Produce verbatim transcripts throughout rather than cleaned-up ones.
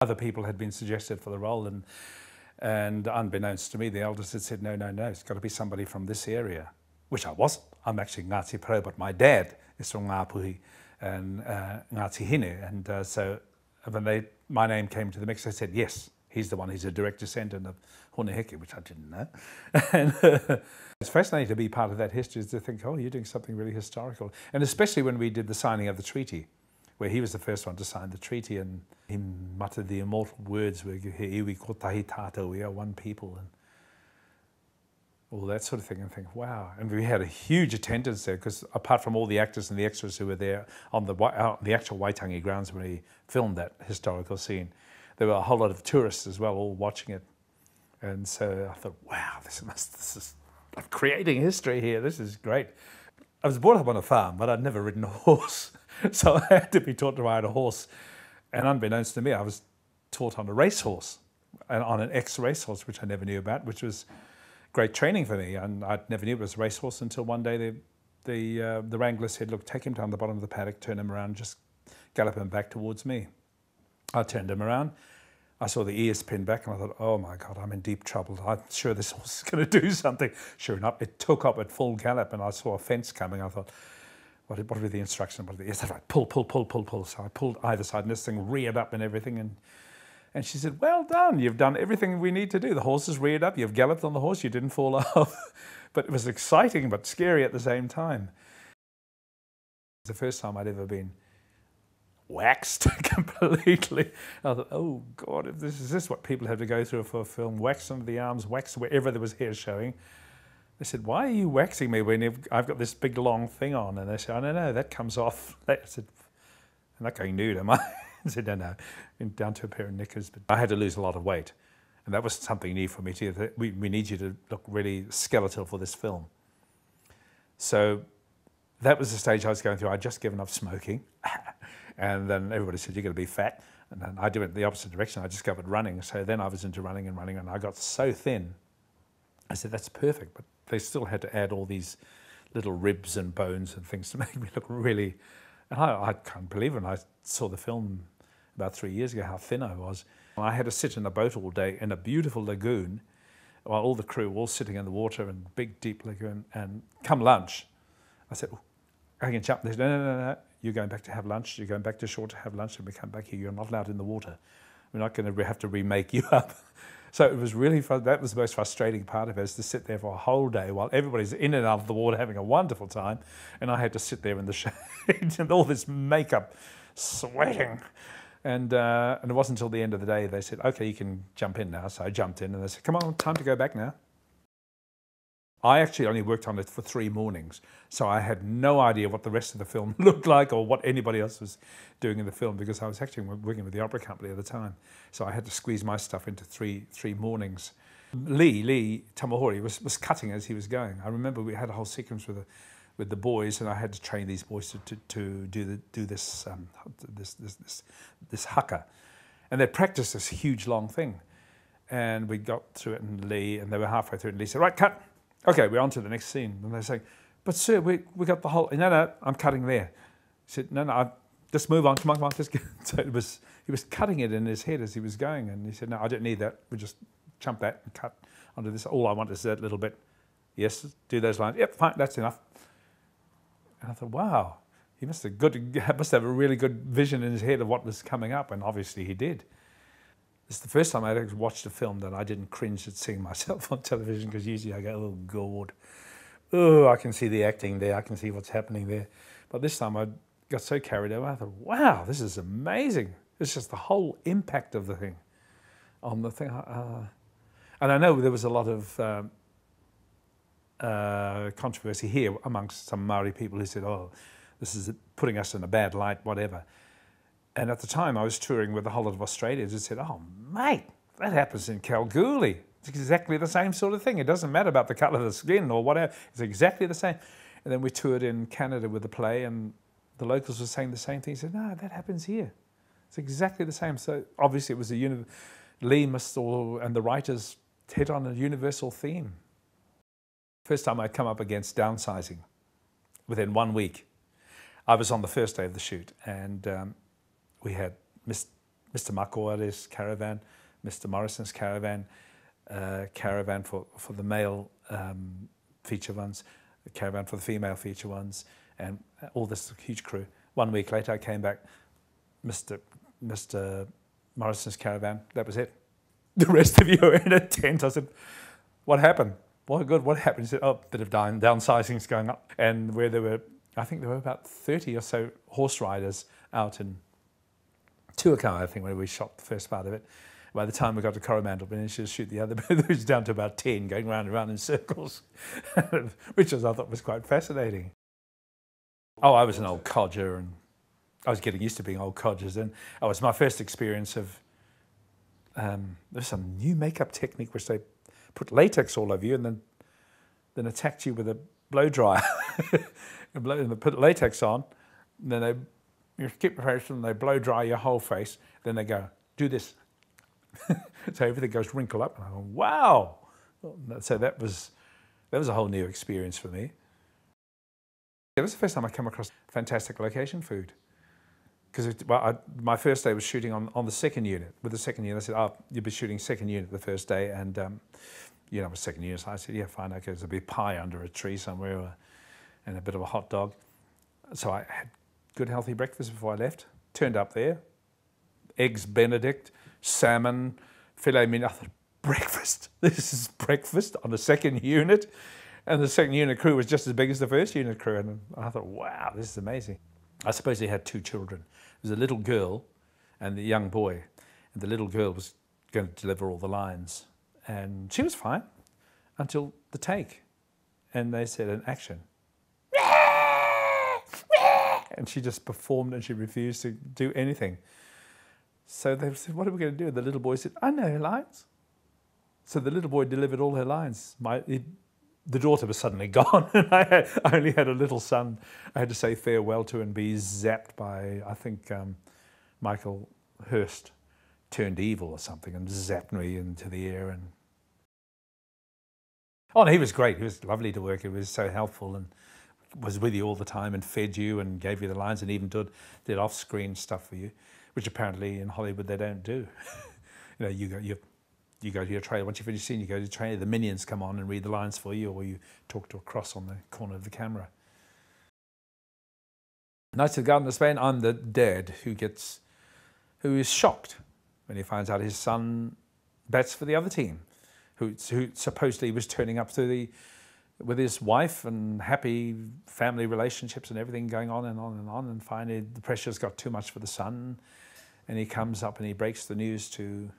Other people had been suggested for the role, and, and unbeknownst to me, the elders had said, no, no, no, it's got to be somebody from this area, which I wasn't. I'm actually Ngāti Porou, but my dad is from Ngāpuhi and uh, Ngāti Hine. And uh, so when they, my name came to the mix, they said, yes, he's the one, he's a direct descendant of Hōne Heke, which I didn't know. And, uh, it's fascinating to be part of that history, is to think, oh, you're doing something really historical. And especially when we did the signing of the treaty, where he was the first one to sign the treaty, and he muttered the immortal words, where iwi kotahi tātou, we are one people, and all that sort of thing, and think, wow. And we had a huge attendance there, because apart from all the actors and the extras who were there on the, uh, the actual Waitangi grounds when we filmed that historical scene, there were a whole lot of tourists as well, all watching it. And so I thought, wow, this, must, this is, I'm creating history here, this is great. I was brought up on a farm, but I'd never ridden a horse. So I had to be taught to ride a horse, and unbeknownst to me, I was taught on a racehorse, and on an ex-racehorse, which I never knew about, which was great training for me. And I never knew it was a racehorse until one day the the, uh, the wrangler said, "Look, take him down the bottom of the paddock, turn him around, just gallop him back towards me." I turned him around. I saw the ears pinned back, and I thought, "Oh my God, I'm in deep trouble. I'm sure this horse is going to do something." Sure enough, it took up at full gallop, and I saw a fence coming. I thought, What, what were the instructions? What were the, yes, that's right, pull, pull, pull, pull, pull. So I pulled either side, and this thing reared up and everything. And, and she said, well done, you've done everything we need to do. The horse is reared up, you've galloped on the horse, you didn't fall off. But it was exciting, but scary at the same time. It was the first time I'd ever been waxed completely. I thought, oh God, if this, is this what people have to go through for a film? Wax under the arms, wax wherever there was hair showing. They said, why are you waxing me when I've got this big long thing on? And they said, oh, no, no, that comes off. I said, I'm not going nude, am I? I said, no, no, down to a pair of knickers. But I had to lose a lot of weight. And that was something new for me too. We, we need you to look really skeletal for this film. So that was the stage I was going through. I'd just given up smoking. And then everybody said, you're going to be fat. And then I went the opposite direction. I discovered running. So then I was into running and running, and I got so thin. I said, that's perfect. But they still had to add all these little ribs and bones and things to make me look really... And I, I can't believe it. When I saw the film about three years ago, how thin I was. And I had to sit in a boat all day in a beautiful lagoon, while all the crew were all sitting in the water in a big, deep lagoon. And come lunch, I said, oh, I can jump. They said, no, no, no, no, you're going back to have lunch. You're going back to shore to have lunch. And we come back here, you're not allowed in the water. We're not going to have to remake you up. So it was really fun. That was the most frustrating part of it, is to sit there for a whole day while everybody's in and out of the water having a wonderful time, and I had to sit there in the shade and all this makeup, sweating. And, uh, and it wasn't until the end of the day they said, okay, you can jump in now. So I jumped in, and they said, come on, time to go back now. I actually only worked on it for three mornings, so I had no idea what the rest of the film looked like or what anybody else was doing in the film, because I was actually working with the opera company at the time. So I had to squeeze my stuff into three, three mornings. Lee, Lee Tamahori was, was cutting as he was going. I remember we had a whole sequence with the, with the boys, and I had to train these boys to, to, to do, the, do this, um, this, this, this, this haka. And they practiced this huge long thing. And we got through it, and Lee, and they were halfway through, and Lee said, right, cut. Okay, we're on to the next scene. And they say, but sir, we, we got the whole, no, no, I'm cutting there. He said, no, no, I, just move on, come on, come on. Just get. So it was, he was cutting it in his head as he was going. And he said, no, I don't need that. We'll just jump that and cut onto this. All I want is that little bit. Yes, do those lines. Yep, fine, that's enough. And I thought, wow, he must have, good, must have a really good vision in his head of what was coming up. And obviously he did. It's the first time I ever watched a film that I didn't cringe at seeing myself on television, because usually I go, oh God, oh, I can see the acting there, I can see what's happening there. But this time I got so carried away, I thought, wow, this is amazing. It's just the whole impact of the thing, on the thing. Uh, and I know there was a lot of um, uh, controversy here amongst some Maori people who said, oh, this is putting us in a bad light, whatever. And at the time I was touring with a whole lot of Australians who said, oh mate, that happens in Kalgoorlie. It's exactly the same sort of thing. It doesn't matter about the colour of the skin or whatever. It's exactly the same. And then we toured in Canada with the play, and the locals were saying the same thing. He said, no, that happens here. It's exactly the same. So obviously it was a univ- Lee must all, and the writers hit on a universal theme. First time I'd come up against downsizing within one week. I was on the first day of the shoot, and um, we had Miss Mister Makoare's caravan, Mister Morrison's caravan, uh, caravan for, for the male um, feature ones, a caravan for the female feature ones, and all this huge crew. One week later, I came back, Mister Mister Morrison's caravan, that was it. The rest of you are in a tent. I said, what happened? Well, good, what happened? He said, oh, a bit of downsizing is going up. And where there were, I think there were about thirty or so horse riders out in Tuakau, I think, when we shot the first part of it. By the time we got to Coromandel, we managed to shoot the other, but it was down to about ten, going round and round in circles, which was, I thought was quite fascinating. Oh, I was an old codger, and I was getting used to being old codgers, and it was my first experience of, um, there's some new makeup technique which they put latex all over you and then then attacked you with a blow dryer. And blow, and they put latex on, and then they you keep the face and they blow dry your whole face, then they go, do this. So everything goes wrinkle up, and I go, wow. So that was, that was a whole new experience for me. It was the first time I came across fantastic location food. Because well, my first day was shooting on, on the second unit. With the second unit, I said, oh, you'll be shooting second unit the first day. And, um, you know, it was second unit. So I said, yeah, fine, okay, there's a big pie under a tree somewhere or, and a bit of a hot dog. So I had good, healthy breakfast before I left. Turned up there, eggs Benedict, salmon, filet mignon. I thought, breakfast? This is breakfast on the second unit? And the second unit crew was just as big as the first unit crew. And I thought, wow, this is amazing. I suppose they had two children. There was a little girl and a young boy. And the little girl was going to deliver all the lines. And she was fine until the take. And they said, an action. And she just performed and she refused to do anything. So they said, what are we going to do? And the little boy said, I know her lines. So the little boy delivered all her lines. My, it, The daughter was suddenly gone, and I, had, I only had a little son I had to say farewell to and be zapped by, I think, um, Michael Hurst turned evil or something and zapped me into the air. And oh, no, he was great. He was lovely to work. He was so helpful and was with you all the time and fed you and gave you the lines and even did, did off-screen stuff for you, which apparently in Hollywood they don't do. You know, you go... You, You go to your trailer, once you finish seeing, you go to your trailer, the minions come on and read the lines for you, or you talk to a cross on the corner of the camera. Knights of the Garden of Spain, I'm the dad who gets, who is shocked when he finds out his son bats for the other team, who, who supposedly was turning up to the, with his wife and happy family relationships and everything going on and on and on, and finally the pressure's got too much for the son, and he comes up and he breaks the news to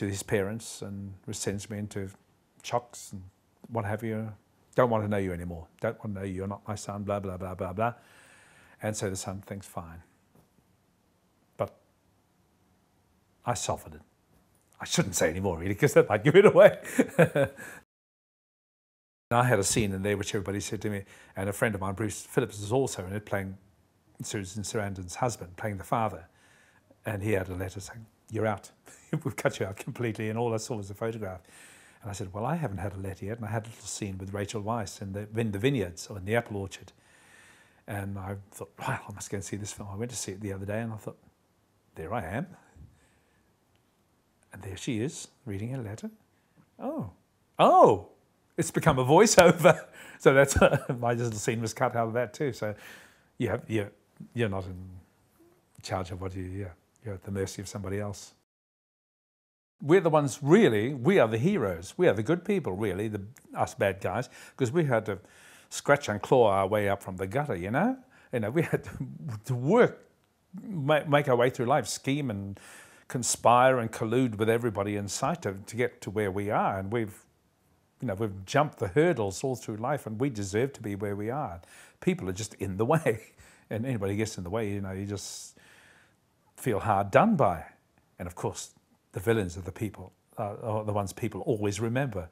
to his parents and sends me into chocks and what have you. Don't want to know you anymore. Don't want to know you. You're not my son, blah, blah, blah, blah, blah. And so the son thinks, fine. But I softened it. I shouldn't say anymore, really, because that might give it away. I had a scene in there which everybody said to me, and a friend of mine, Bruce Phillips, is also in it, playing Susan Sarandon's husband, playing the father. And he had a letter saying, you're out. We've cut you out completely, and all I saw was a photograph. And I said, well, I haven't had a letter yet, and I had a little scene with Rachel Weiss in the, in the vineyards, or in the apple orchard. And I thought, wow, I must go and see this film. I went to see it the other day, and I thought, there I am. And there she is, reading her letter. Oh, oh, it's become a voiceover. So that's, uh, my little scene was cut out of that too. So you have, you're, you're not in charge of what you, yeah. You're at the mercy of somebody else. We're the ones, really, we are the heroes. We are the good people, really, the, us bad guys, because we had to scratch and claw our way up from the gutter, you know? You know, we had to, to work, make, make our way through life, scheme and conspire and collude with everybody in sight to, to get to where we are. And we've, you know, we've jumped the hurdles all through life, and we deserve to be where we are. People are just in the way. And anybody gets in the way, you know, you just... feel hard done by. And of course, the villains of the people are, are the ones people always remember.